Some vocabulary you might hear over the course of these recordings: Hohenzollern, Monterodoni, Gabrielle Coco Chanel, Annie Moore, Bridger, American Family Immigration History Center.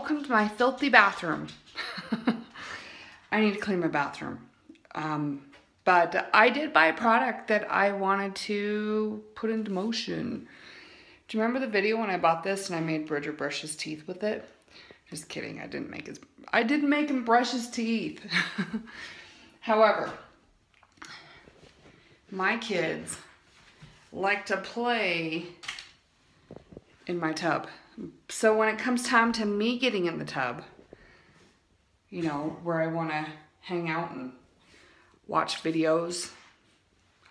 welcome to my filthy bathroom. I need to clean my bathroom. But I did buy a product that I wanted to put into motion. Do you remember the video when I bought this and I made Bridger brush his teeth with it? Just kidding, I didn't make him brush his teeth. However, my kids like to play in my tub. So when it comes time to me getting in the tub, you know, where I want to hang out and watch videos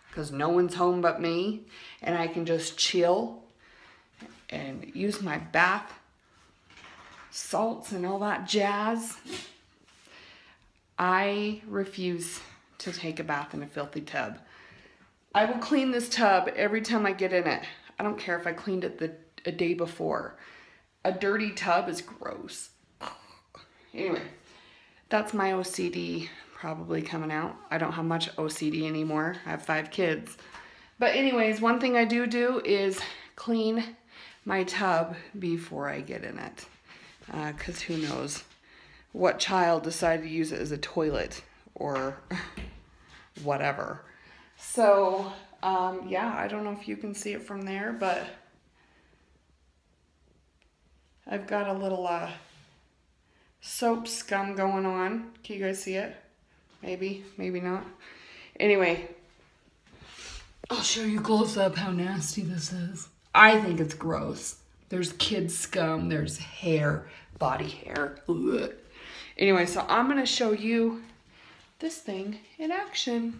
because no one's home but me and I can just chill and use my bath salts and all that jazz, I refuse to take a bath in a filthy tub. I will clean this tub every time I get in it. I don't care if I cleaned it a day before. A dirty tub is gross. Anyway, that's my OCD probably coming out. I don't have much OCD anymore. I have 5 kids. But anyways, one thing I do is clean my tub before I get in it. Because who knows what child decided to use it as a toilet or whatever. So, yeah, I don't know if you can see it from there, but I've got a little soap scum going on. Can you guys see it? Maybe, maybe not. Anyway, I'll show you close up how nasty this is. I think it's gross. There's kid scum, there's hair, body hair. Ugh. Anyway, so I'm gonna show you this thing in action.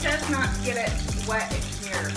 Does not get it wet in here.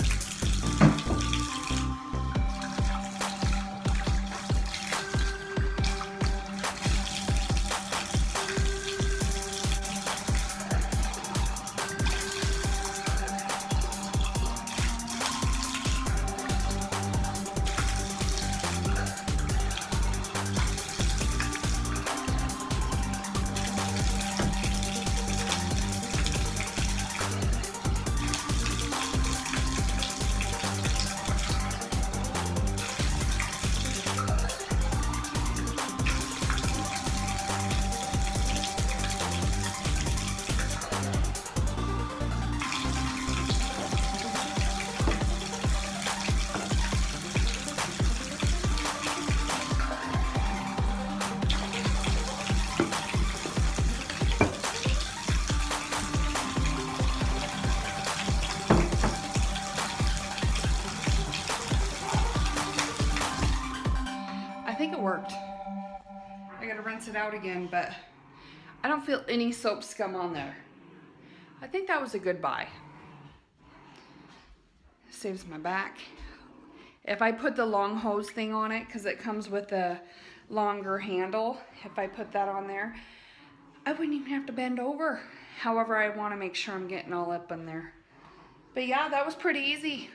worked. I gotta rinse it out again, but I don't feel any soap scum on there. I think that was a good buy. Saves my back. If I put the long hose thing on it, because it comes with a longer handle, if I put that on there, I wouldn't even have to bend over. However, I want to make sure I'm getting all up in there. But yeah, that was pretty easy.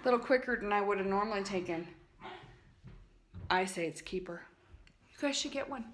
A little quicker than I would have normally taken. I say it's a keeper. You guys should get one.